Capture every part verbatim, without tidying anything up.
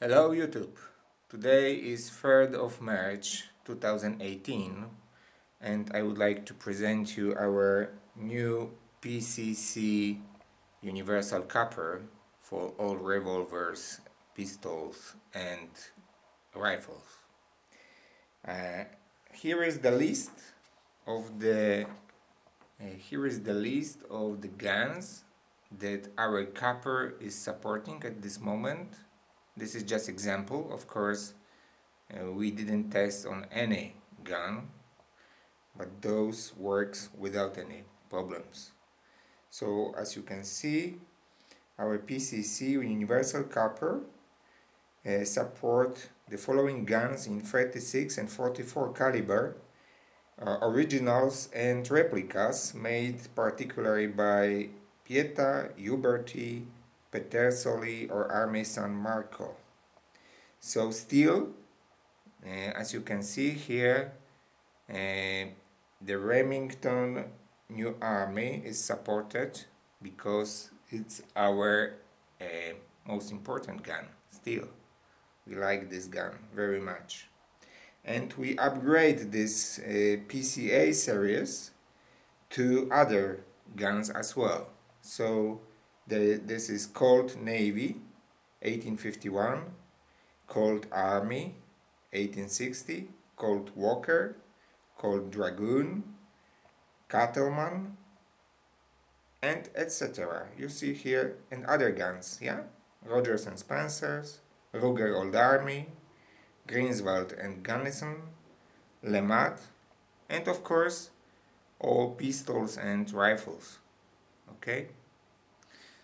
Hello YouTube, today is third of March two thousand eighteen and I would like to present you our new P C C Universal Capper for all revolvers, pistols and rifles. Uh, here is the list of the uh, here is the list of the guns that our Capper is supporting at this moment. This is just example, of course. Uh, we didn't test on any gun, but those works without any problems. So as you can see, our P C C Universal Capper uh, support the following guns in thirty-six and forty-four caliber, uh, originals and replicas made particularly by Pieta, Uberti, Petersoli or Army San Marco. So still, uh, as you can see here, uh, the Remington New Army is supported because it's our uh, most important gun. Still, we like this gun very much. And we upgrade this uh, P C A series to other guns as well. So The, this is Colt Navy, eighteen fifty-one, Colt Army, eighteen sixty, Colt Walker, Colt Dragoon, Cattleman, and et cetera. You see here, and other guns, yeah? Rogers and Spencers, Ruger Old Army, Greenswald and Gunnison, LeMat, and of course, all pistols and rifles, okay?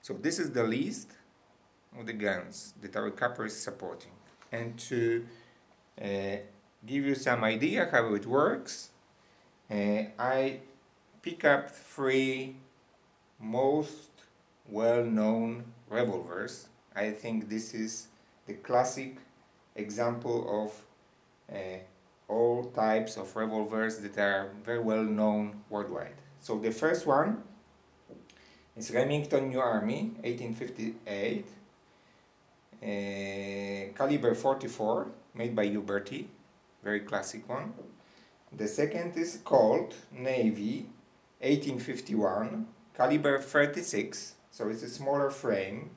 So this is the list of the guns that our Capper is supporting. And to uh, give you some idea how it works, uh, I pick up three most well-known revolvers. I think this is the classic example of uh, all types of revolvers that are very well known worldwide. So the first one, it's Remington New Army, eighteen fifty-eight, uh, caliber forty-four, made by Uberti, very classic one. The second is Colt Navy, eighteen fifty-one, caliber thirty-six, so it's a smaller frame,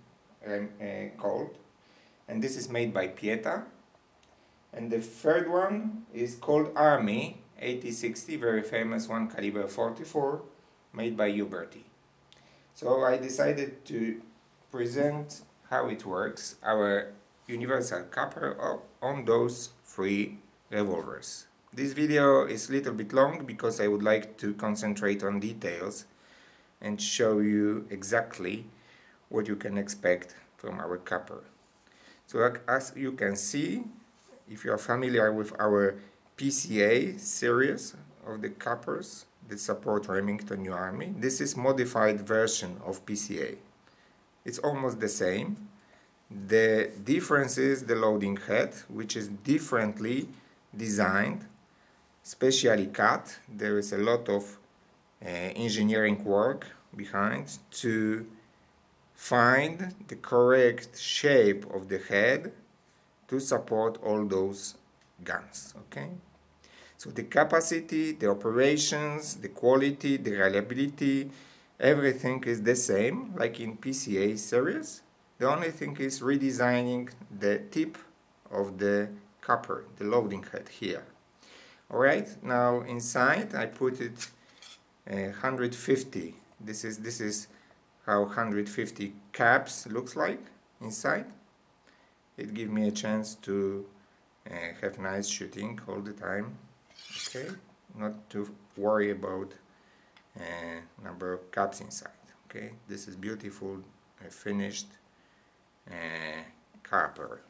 um, uh, Colt, and this is made by Pieta. And the third one is Colt Army, eighty sixty, very famous one, caliber forty-four, made by Uberti. So I decided to present how it works, our Universal Capper on those three revolvers. This video is a little bit long because I would like to concentrate on details and show you exactly what you can expect from our Capper. So as you can see, if you are familiar with our P C A series of the Cappers that support Remington New Army, this is modified version of P C A. It's almost the same. The difference is the loading head, which is differently designed, specially cut. There is a lot of uh, engineering work behind to find the correct shape of the head to support all those guns, okay? So the capacity, the operations, the quality, the reliability, everything is the same, like in P C A series. The only thing is redesigning the tip of the Capper, the loading head here. Alright, now inside I put it uh, one hundred fifty. This is, this is how one hundred fifty caps looks like inside. It gives me a chance to uh, have nice shooting all the time. Okay, not to worry about uh, number of caps inside. Okay, this is beautiful uh, finished uh, Capper.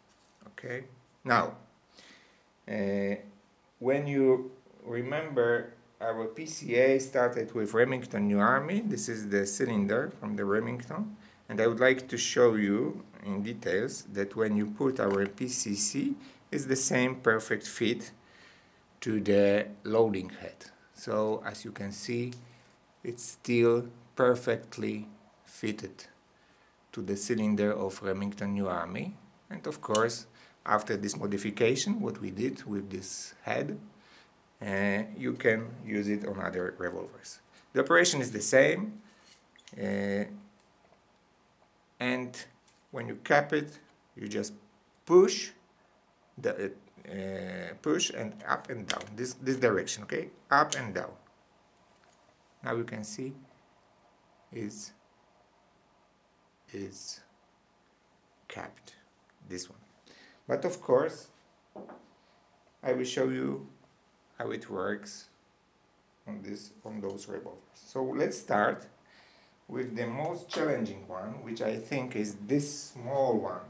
Okay, now uh, when you remember our P C A started with Remington New Army, this is the cylinder from the Remington, and I would like to show you in details that when you put our P C C, it's the same perfect fit to the loading head. So as you can see, it's still perfectly fitted to the cylinder of Remington New Army, And of course, after this modification, what we did with this head, uh, you can use it on other revolvers. The operation is the same, uh, and when you cap it, you just push the uh, push and up and down, this this direction, okay, up and down. Now you can see is is capped, this one. But of course, I will show you how it works on this on those revolvers. So let's start with the most challenging one, which I think is this small one,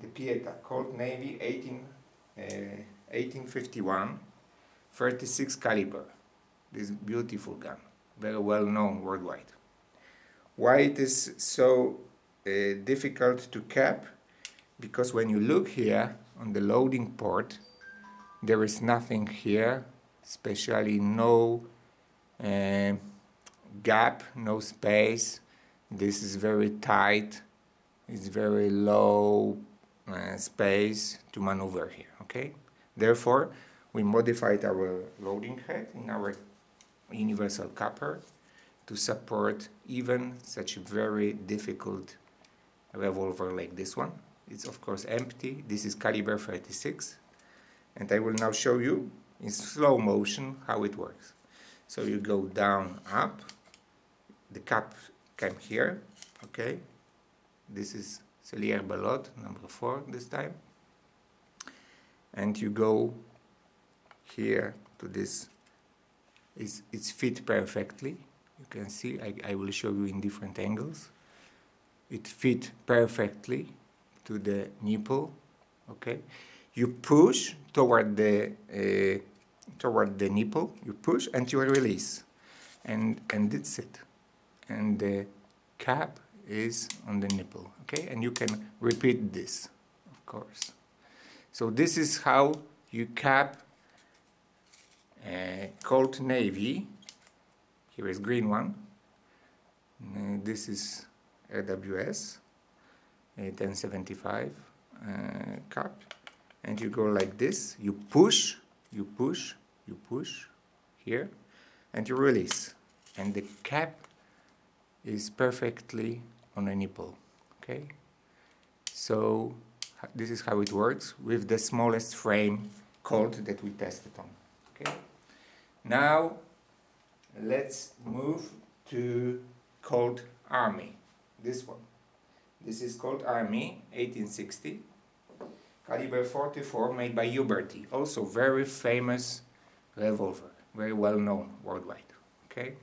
the Pieta, Colt Navy eighteen fifty-one, thirty-six caliber. This beautiful gun, very well known worldwide. Why it is so uh, difficult to cap? Because when you look here on the loading port, there is nothing here, especially no uh, gap, no space. This is very tight, it's very low uh, space to maneuver here, okay? Therefore, we modified our loading head in our Universal Capper to support even such a very difficult revolver like this one. It's of course empty. This is caliber thirty-six, and I will now show you in slow motion how it works. So you go down, up, the cap came here, okay? This is Celier Bellot, number four this time. And you go here to this, it's, it's fit perfectly. You can see, I, I will show you in different angles. It fit perfectly to the nipple, okay? You push toward the uh, toward the nipple, you push and you release, and and that's it. And the cap is on the nipple, okay? And you can repeat this, of course. So this is how you cap uh, Colt Navy. Here is green one. And this is A W S ten seventy-five uh, cap. And you go like this, you push, you push, you push here, and you release. And the cap is perfectly on a nipple, okay? So this is how it works with the smallest frame Colt that we tested on, okay? Now let's move to Colt Army, this one. This is Colt Army eighteen sixty. Caliber forty-four, made by Uberti, also very famous revolver, very well known worldwide, okay?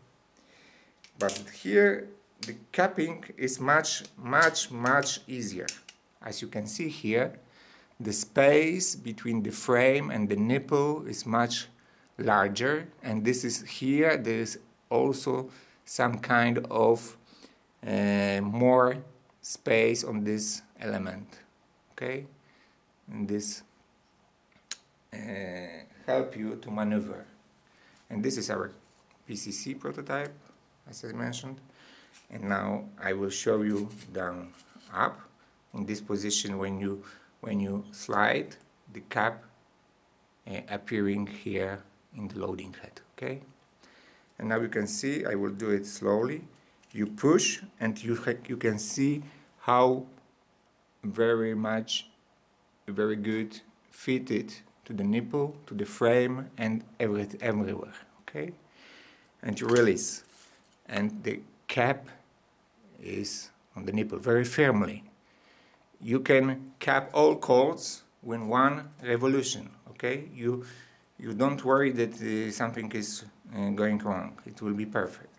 But here the capping is much, much, much easier. As you can see here, the space between the frame and the nipple is much larger, and this is here, there is also some kind of uh, more space on this element, okay? And this uh, help you to maneuver. And this is our P C C prototype, as I mentioned. And now I will show you down, up. In this position, when you when you slide, the cap uh, appearing here in the loading head, okay? And now you can see, I will do it slowly. You push, and you you can see how very much very good fitted to the nipple, to the frame, and every, everywhere, okay? And you release, and the cap is on the nipple very firmly. You can cap all Colts with one revolution, okay? You you don't worry that uh, something is uh, going wrong, it will be perfect.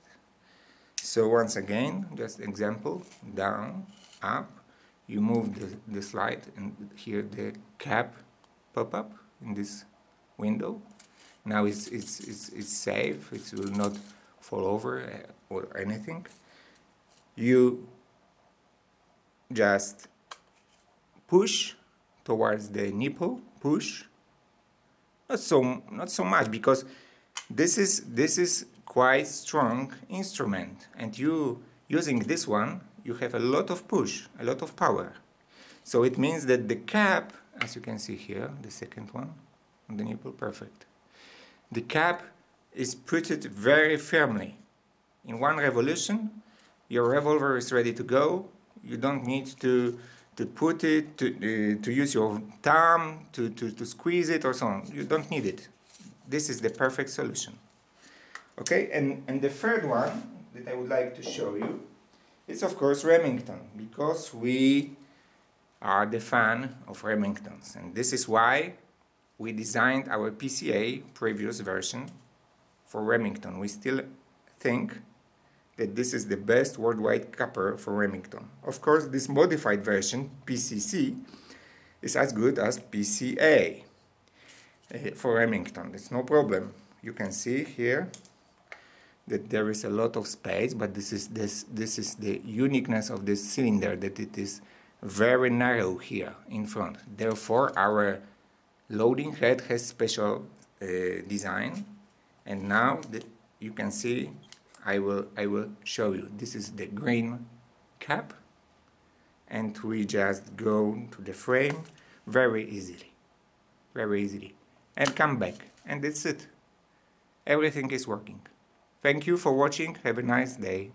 So once again, just example, down, up. You move the, the slide, and here the cap pop up in this window. Now it's it's it's, it's safe. It will not fall over or anything. You just push towards the nipple. Push. Not so not so much, because this is this is quite strong instrument, and you using this one, you have a lot of push, a lot of power. So it means that the cap, as you can see here, the second one, on the nipple, perfect. The cap is put it very firmly. In one revolution, your revolver is ready to go. You don't need to, to put it, to, uh, to use your thumb, to, to, to squeeze it or so on. You don't need it. This is the perfect solution. Okay, and, and the third one that I would like to show you is of course Remington, because we are the fan of Remingtons. And this is why we designed our P C A previous version for Remington. We still think that this is the best worldwide capper for Remington. Of course, this modified version, P C C, is as good as P C A uh, for Remington. It's no problem. You can see here that there is a lot of space, but this is, this, this is the uniqueness of this cylinder, that it is very narrow here in front. Therefore, our loading head has special uh, design. And now the, you can see, I will, I will show you. This is the green cap, and we just go to the frame very easily, very easily, and come back, and that's it. Everything is working. Thank you for watching. Have a nice day.